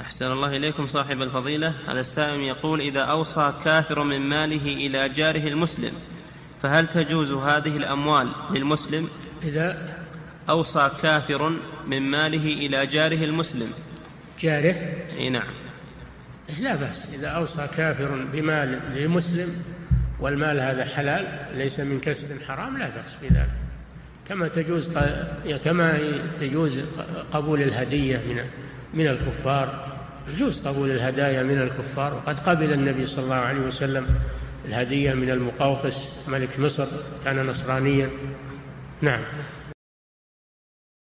أحسن الله إليكم صاحب الفضيلة. هذا السائل يقول: إذا أوصى كافر من ماله إلى جاره المسلم فهل تجوز هذه الأموال للمسلم؟ إذا أوصى كافر من ماله إلى جاره المسلم، جاره؟ إيه نعم، لا بأس. إذا أوصى كافر بمال لمسلم والمال هذا حلال ليس من كسب حرام لا بأس بذلك، كما تجوز قبول الهدية من الكفار، يجوز قبول الهدايا من الكفار، وقد قبل النبي صلى الله عليه وسلم الهدية من المقوقس ملك مصر، كان نصرانيا. نعم.